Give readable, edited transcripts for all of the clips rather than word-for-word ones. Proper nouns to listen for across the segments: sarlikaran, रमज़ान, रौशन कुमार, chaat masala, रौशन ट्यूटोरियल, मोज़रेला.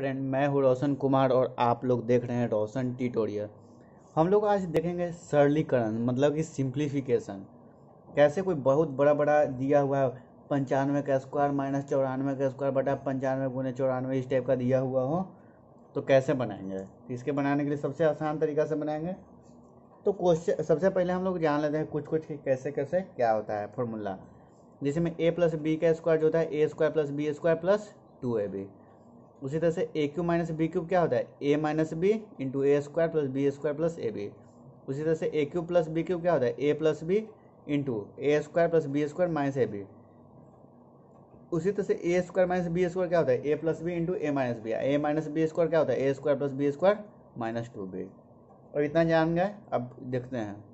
Friend, मैं हूँ रौशन कुमार और आप लोग देख रहे हैं रौशन ट्यूटोरियल। हम लोग आज देखेंगे सरलीकरण, मतलब कि सिंप्लीफिकेशन। कैसे कोई बहुत बड़ा दिया हुआ 95 का स्क्वायर माइनस 94 का स्क्वायर बटा 95 × 94, इस टाइप का दिया हुआ हो तो कैसे बनाएंगे। इसके बनाने के लिए सबसे आसान तरीका से बनाएंगे। तो क्वेश्चन सबसे पहले हम लोग जान लेते हैं कुछ कैसे कैसे क्या होता है फॉर्मूला, जिसमें में a + b का स्क्वायर जो होता है a² + b² + 2ab। उसी तरह से a³ - b³ क्या होता है a - b × a² + b² + ab। उसी तरह से a³ + b³ क्या होता है a + b × a² + b² - ab। उसी तरह से a² - b² क्या होता है a + b × a - b। a - b² क्या होता है a² + b² - 2b। और इतना जान गए। अब देखते हैं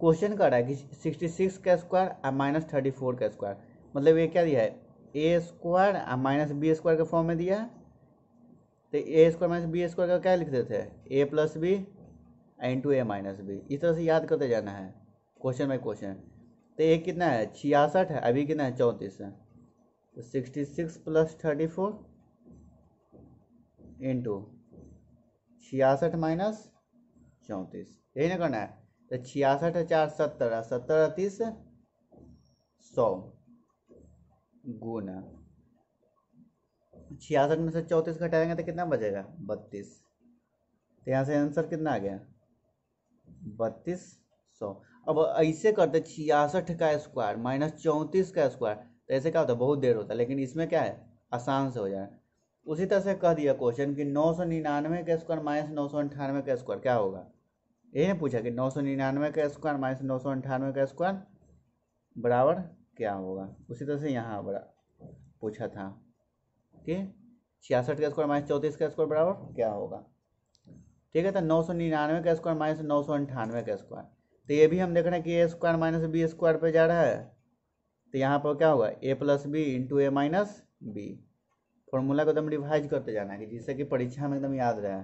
क्वेश्चन का है कि 66 का स्क्वायर -34 का स्क्वायर, मतलब ये क्या दिया है a² - b² के फॉर्म में दिया है। तो a² - b² का क्या लिखते थे a + b × a - b। इस तरह से याद करते जाना है क्वेश्चन बाई क्वेश्चन। तो a कितना है 66 है, अभी कितना है 34 है। तो 66 + 34 × 66 - 34, यही ना करना है। तो 66 है 4 70 70 30 100 गुना 66 में से 34 घटाएंगे तो कितना बचेगा 32। तो यहाँ से आंसर कितना आ गया 3200। अब ऐसे करते 66 का स्क्वायर -34 का स्क्वायर, तो ऐसे क्या होता है बहुत देर होता है, लेकिन इसमें क्या है आसान से हो जाए। उसी तरह से कह दिया क्वेश्चन कि 999 का स्क्वायर -998 का स्क्वायर क्या होगा। यही पूछा कि 999 का स्क्वायर -998 का स्क्वायर बराबर क्या होगा। उसी तरह से यहाँ बड़ा पूछा था कि 66 का स्क्वायर -34 का स्क्वायर बराबर क्या होगा। ठीक है, तो 999 का स्क्वायर -998 का स्क्वायर, तो ये भी हम देख रहे हैं कि a² - b² पे जा रहा है। तो यहाँ पर क्या होगा a + b × a - b। Formula को एकदम रिवाइज करते जाना है कि जिससे कि परीक्षा में एकदम याद रहे।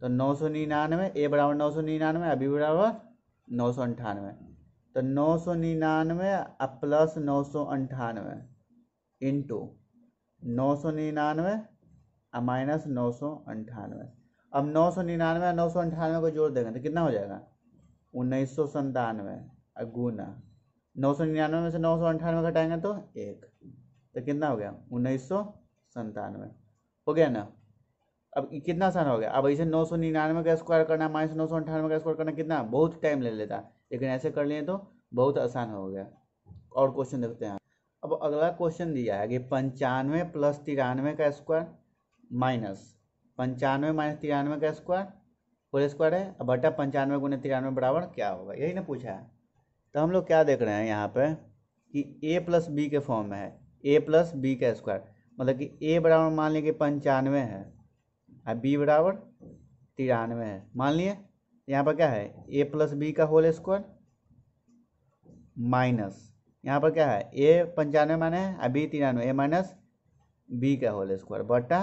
तो 999 a = 999, अभी = 998। तो 999 प्लस 998 इंटू 999 माइनस 998। अब 999 और 998 को जोड़ देंगे तो कितना हो जाएगा 1997 गुना 999 में से 998 घटाएंगे तो 1, तो कितना हो गया 1997 हो गया ना। अब कितना आसान हो गया। अब ऐसे 999 का स्क्वायर करना -998 का स्क्वायर करना कितना बहुत टाइम ले लेता, लेकिन ऐसे कर लिए तो बहुत आसान हो गया। और क्वेश्चन देखते हैं। अब अगला क्वेश्चन दिया है कि 95 + 93 का स्क्वायर माइनस 95 - 93 का स्क्वायर होल स्क्वायर है, अब बटा 95 × 93 बराबर क्या होगा, यही ना पूछा है। तो हम लोग क्या देख रहे हैं यहाँ पर कि a + b के फॉर्म में है a + b का स्क्वायर, मतलब कि a = मान लें कि 95 है, b = 93 है। मान लिए यहाँ पर क्या है a + b का होल स्क्वायर माइनस, यहाँ पर क्या है a 95 माने है अभी 93, a - b का होल स्क्वायर बटा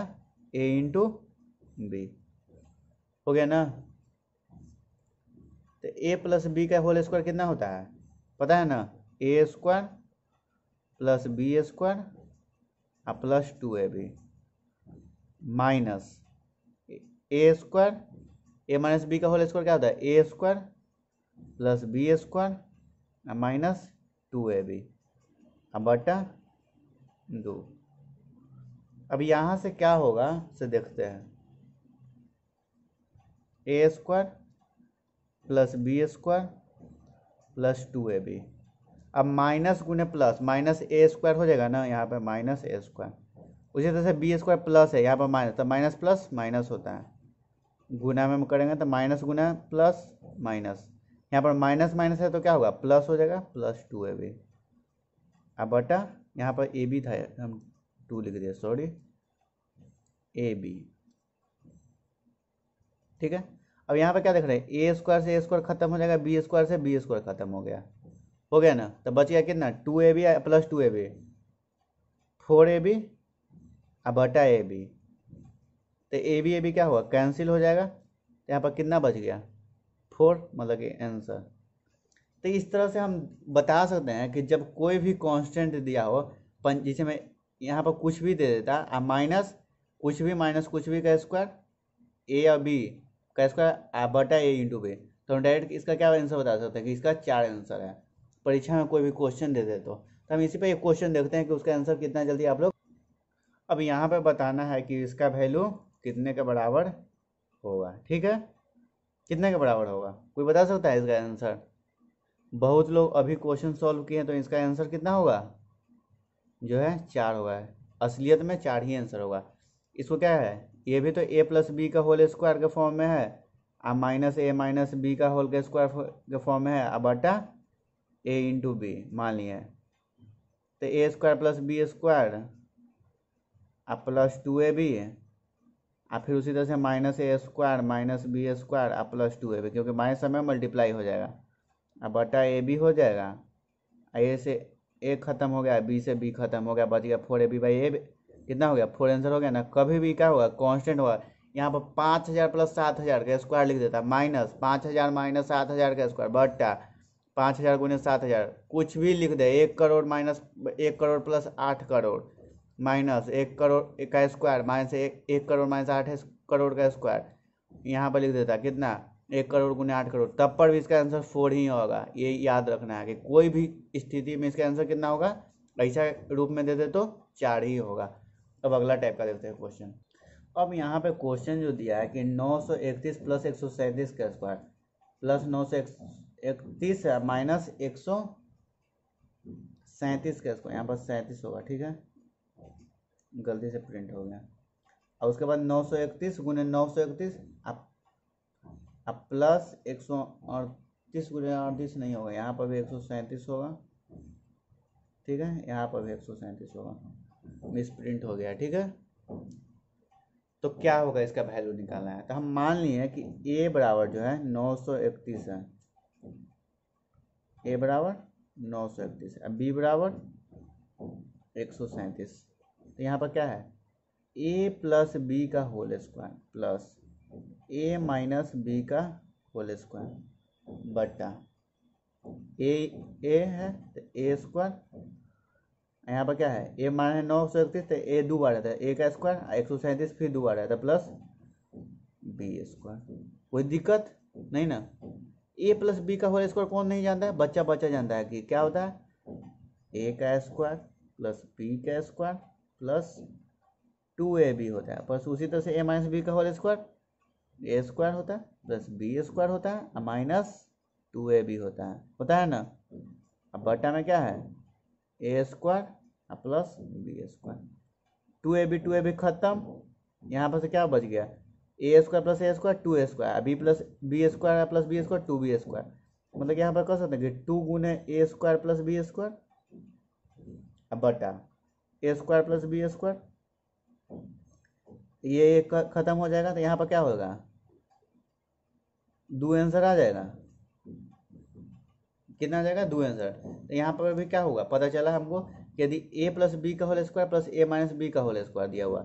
a × b हो गया ना। तो a + b का होल स्क्वायर कितना होता है पता है ना a² + b² + 2ab minus a² - b का होल स्क्वायर क्या होता है a² + b² माइनस 2ab बटा 2। अब यहाँ से क्या होगा से देखते हैं a² + b² + 2ab। अब माइनस गुने प्लस माइनस a² हो जाएगा ना, यहाँ पे -a²। उसी तरह से b² प्लस है, यहाँ पर माइनस, तो माइनस प्लस माइनस होता है, गुना में करेंगे तो माइनस गुना प्लस माइनस, यहाँ पर माइनस माइनस है तो क्या होगा प्लस हो जाएगा +2ab अब बटा, यहाँ पर ab था हम 2 लिख दिया सॉरी ab। ठीक है, अब यहाँ पर क्या देख रहे हैं a² से a² खत्म हो जाएगा, b² से b² खत्म हो गया ना। तो बच गया कितना 2ab + 2ab 4ab अब बटा ab। तो ab क्या हुआ कैंसिल हो जाएगा, तो यहाँ पर कितना बच गया 4, मतलब कि आंसर। तो इस तरह से हम बता सकते हैं कि जब कोई भी कांस्टेंट दिया हो, जिसे मैं यहाँ पर कुछ भी दे देता, अब माइनस कुछ भी माइनस कुछ भी का स्क्वायर ए या बी का स्क्वायर बटा ए इंटू बी। तो हम डायरेक्ट इसका क्या आंसर बता सकते हैं कि इसका 4 आंसर है। परीक्षा में कोई भी क्वेश्चन दे दे तो हम इसी पे एक क्वेश्चन देखते हैं कि उसका आंसर कितना जल्दी आप लोग। अब यहाँ पे बताना है कि इसका वैल्यू कितने के बराबर होगा। ठीक है, कितने के बराबर होगा कोई बता सकता है इसका आंसर? बहुत लोग अभी क्वेश्चन सॉल्व किए हैं, तो इसका आंसर कितना होगा जो है 4 होगा। असलियत में 4 ही आंसर होगा। इसको क्या है, ये भी तो ए प्लस बी का होल स्क्वायर के फॉर्म में है और माइनस ए माइनस बी का होल के स्क्वायर के फॉर्म में है बटा ए इंटू बी मान लिए। तो A square plus B square और प्लस 2ab और फिर उसी तरह से minus A square minus B square और प्लस 2ab, क्योंकि माइनस समय मल्टीप्लाई हो जाएगा और बटा ए बी हो जाएगा। ए से ए खत्म हो गया, बी से बी खत्म हो गया, बच गया 4ab बाई ए। कितना हो गया 4 आंसर हो गया ना। कभी भी क्या होगा कांस्टेंट होगा। यहाँ पर 5000 प्लस 7000 का स्क्वायर लिख देता माइनस 5000 माइनस 7000 का स्क्वायर बट्टा 5000 गुने 7000, कुछ भी लिख दे। 1 करोड़ माइनस 1 करोड़ प्लस 8 करोड़ माइनस 1 करोड़ का स्क्वायर माइनस 1 करोड़ माइनस 8 करोड़ का स्क्वायर यहाँ पर लिख देता कितना 1 करोड़ गुने 8 करोड़। तब पर भी इसका आंसर 4 ही होगा। ये याद रखना है कि कोई भी स्थिति में इसका आंसर कितना होगा, ऐसा रूप में दे दे तो 4 ही होगा। अब अगला टाइप का देखते हैं क्वेश्चन। अब यहाँ पे क्वेश्चन जो दिया है कि 931 प्लस 137 का स्क्वायर प्लस 931 माइनस 137 का स्क्वायर, यहाँ पर 37 होगा। ठीक है, गलती से प्रिंट हो गया। और उसके बाद 931 गुने 931 अब प्लस 138 गुने 38 नहीं होगा, यहाँ पर भी 137 होगा। ठीक है, यहाँ पर भी 137 होगा, मिस प्रिंट हो गया। ठीक है, तो क्या होगा इसका वैल्यू निकालना है। तो हम मान लिए कि a बराबर जो है 931 है, a बराबर 931 है, b बराबर 137। तो यहाँ पर क्या है a प्लस बी का whole square plus a minus B का होल स्क्वायर बट्टा a है तो a स्क्वायर। यहाँ पर क्या है ए मान है 931 तो ए 2 बार रहता है, ए का स्क्वायर 137 फिर 2 बार रहता है प्लस बी स्क्वायर। कोई दिक्कत नहीं ना। ए प्लस बी का होल स्क्वायर कौन नहीं जानता है, बच्चा बच्चा जानता है कि क्या होता है ए का स्क्वायर प्लस बी का स्क्वायर प्लस 2ab होता है। बस उसी तरह से ए माइनस बी का होल स्क्वायर ए स्क्वायर होता है प्लस बी स्क्वायर होता है माइनस 2ab होता है ना। अब बट्टा में क्या है A square plus B square, 2ab खत्म। यहाँ पर से क्या बच गया A square plus A square 2 A square, B plus B square plus B square 2b square. मतलब यहाँ पर कह सकते हैं कि 2 गुने A square plus B square बटा A square plus B square. ये खत्म हो जाएगा तो यहाँ पर क्या होगा 2 आंसर आ जाएगा। कितना आ जाएगा 2 आंसर। तो यहाँ पर भी क्या होगा पता चला हमको, यदि a प्लस बी का whole square plus a minus B का होल स्क्वायर दिया हुआ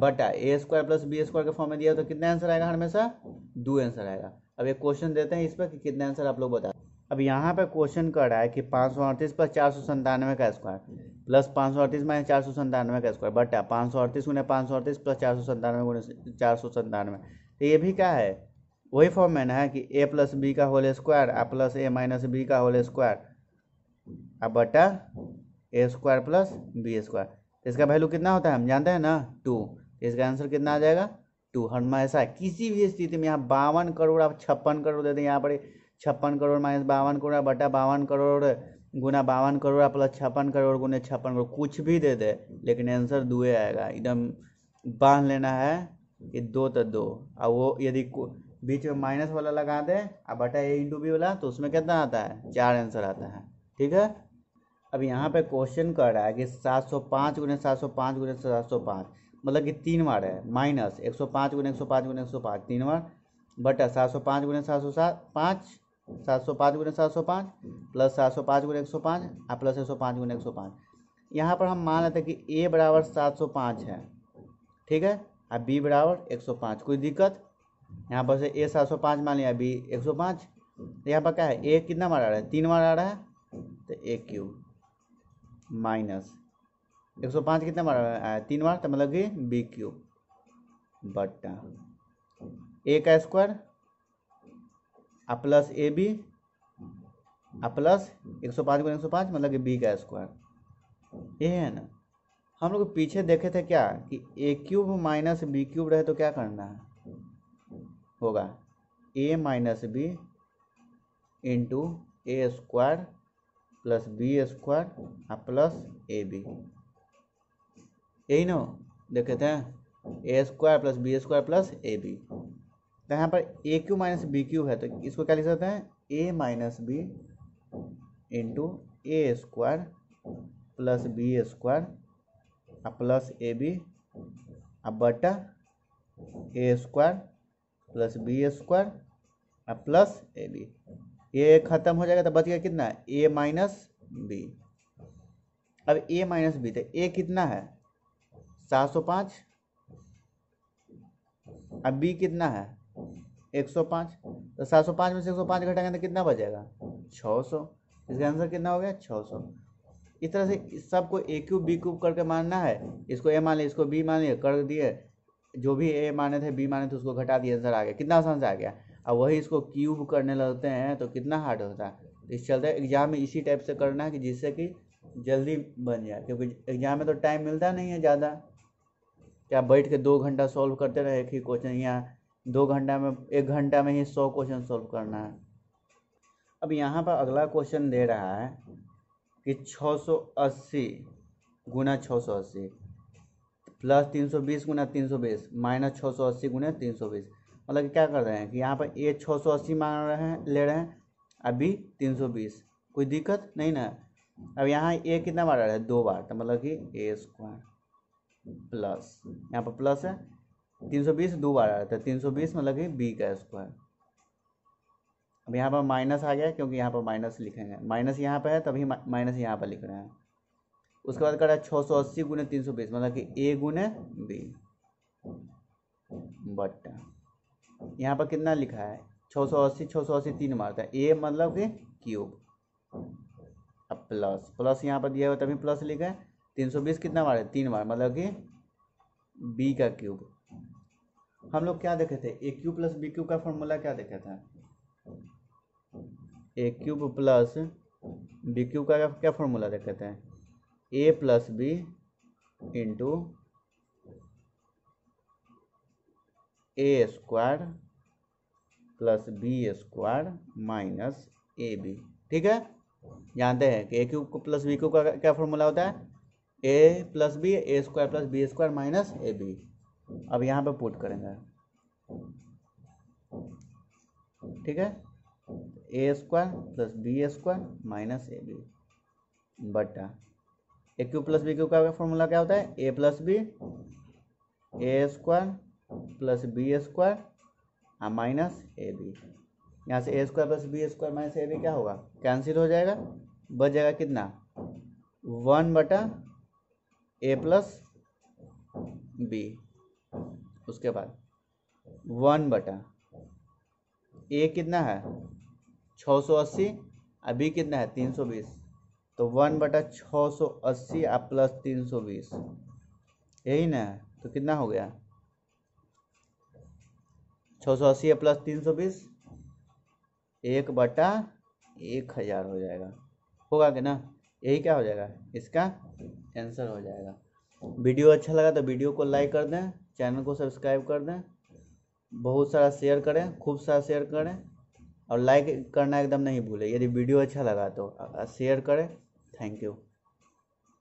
बटा A square plus B square के फॉर्म में दिया तो कितना आंसर आएगा, हमेशा 2 आंसर आएगा। अब एक क्वेश्चन देते हैं इस पर कि कितने आंसर आप लोग बता। अब यहाँ पे क्वेश्चन कर रहा है कि 538 प्लस 497 का स्क्वायर प्लस 538 माइनस 497 का स्क्वायर बटा 538 गुना 538 प्लस 497 गुना 497। तो ये भी क्या है वही फॉर्म में ना है कि a प्लस बी का होल स्क्वायर और प्लस a माइनस बी का होल स्क्वायर और बटा A square plus B square. इसका वैल्यू कितना होता है हम जानते हैं ना 2। इसका आंसर कितना आ जाएगा 2। हमेशा किसी भी स्थिति में यहाँ 52 करोड़ आप 56 करोड़ देते हैं, यहाँ पर 56 करोड़ माइनस 52 करोड़ बटा 52 करोड़ गुना 52 करोड़ प्लस 56 करोड़ गुना 56 करोड़, कुछ भी दे दे लेकिन आंसर 2 आएगा। एकदम बांध लेना है कि 2 तो 2 और वो यदि बीच में माइनस वाला लगा दे अब बटा ए इंटू बी वाला तो उसमें कितना आता है 4 आंसर आता है। ठीक है, अब यहाँ पे क्वेश्चन कर रहा है कि 705 गुने 705 गुने 705 मतलब कि 3 बार है माइनस 105 गुने 105 गुने 105 3 बार बटा 705 गुने 705 705 गुने 705 प्लस 705 गुने 105 और प्लस 105 गुने 105। यहाँ पर हम मान लेते हैं कि ए बराबर 705 है। ठीक है, और बी बराबर 105। कोई दिक्कत, यहाँ पर से ए 705 मान लिया बी 105। यहाँ पर क्या है ए कितना बार आ रहा है 3 बार आ रहा है तो ए क्यूब माइनस 105 कितना बार आया 3 बार तो मतलब कि बी क्यूब बट्टा ए का स्क्वायर आ प्लस ए बी आ प्लस 105 × 105 मतलब कि बी का स्क्वायर। ये है ना, हम लोग पीछे देखे थे क्या कि A cube minus B cube रहे तो क्या करना है, होगा A minus B into A square plus B square और प्लस ए बी। यही ना देखे थे A square plus B square plus A B. तो यहाँ पर A cube minus B cube है तो इसको क्या लिख सकते हैं, A minus B into A square plus B square plus A B बटा A square plus B square plus A B. ये खत्म हो जाएगा तो बच गया कितना, ए माइनस बी। अब ए माइनस बी तो ए कितना है 705 और बी कितना है 105। तो 705 में से 105 घटाएंगे तो कितना बचेगा 600। इसका आंसर कितना हो गया 600। इस तरह से सबको ए क्यूब बी क्यूब करके मानना है। इसको ए मान लिया, इसको बी मान लिया, कर दिए, जो भी ए माने थे बी माने थे उसको घटा दिए, आंसर आ गया। कितना आसान से आ गया। अब वही इसको क्यूब करने लगते हैं तो कितना हार्ड होता है। इस चलते एग्जाम में इसी टाइप से करना है कि जिससे कि जल्दी बन जाए, क्योंकि एग्जाम में तो टाइम मिलता नहीं है ज़्यादा। क्या बैठ के 2 घंटा सॉल्व करते रहे एक ही क्वेश्चन, या 2 घंटा में 1 घंटा में ही 100 क्वेश्चन सॉल्व करना है। अब यहाँ पर अगला क्वेश्चन दे रहा है कि 680 × 680 प्लस 320 × 320 माइनस 680 × 320। मतलब कि क्या कर रहे हैं कि यहाँ पर ए 680 मांग रहे हैं, ले रहे हैं, अभी 320। कोई दिक्कत नहीं ना। अब यहाँ ए कितना बार आ रहा है 2 बार, तो मतलब कि ए स्क्वायर प्लस, यहाँ पर प्लस है, 320 2 बार आ रहा था 320 मतलब कि बी का स्क्वायर। अब यहाँ पर माइनस आ गया क्योंकि यहाँ पर माइनस लिखेंगे, माइनस यहाँ पर है तभी माइनस यहाँ पर लिख रहे हैं। उसके बाद कर रहा है 680 × 320 मतलब कि ए गुने बी बट यहाँ पर कितना लिखा है 680 3 मारता है ए मतलब कि क्यूब। अब प्लस प्लस यहाँ पर दिया हुआ तभी प्लस लिखा है। 320 कितना बार है 3 बार मतलब कि बी का क्यूब। हम लोग क्या देखे थे, A cube plus B cube का फॉर्मूला क्या देखे थे, A cube plus B cube का क्या फॉर्मूला देख लेते हैं, A plus B into A square plus B square minus A B. ठीक है, जानते हैं कि A cube plus B cube का क्या फॉर्मूला होता है, A plus B A square plus B square minus A B. अब यहाँ पे पुट करेंगे, ठीक है, A square plus B square minus A B बटा A cube plus B cube का फॉर्मूला क्या होता है, A plus B A square plus B square और माइनस ए बी। यहाँ से A square plus B square minus A B क्या होगा, कैंसिल हो जाएगा, बच जाएगा कितना 1 बटा ए प्लस बी। उसके बाद 1 बटा ए कितना है 680 और बी कितना है 320, तो 1 बटा 680 और प्लस 320, यही ना। तो कितना हो गया 680 और प्लस 320 1 बटा 1000 हो जाएगा, होगा कि ना, यही क्या हो जाएगा इसका आंसर हो जाएगा। वीडियो अच्छा लगा तो वीडियो को लाइक कर दें, चैनल को सब्सक्राइब कर दें, बहुत सारा शेयर करें, खूब सारा शेयर करें, और लाइक करना एकदम नहीं भूलें। यदि वीडियो अच्छा लगा तो शेयर करें। Thank you.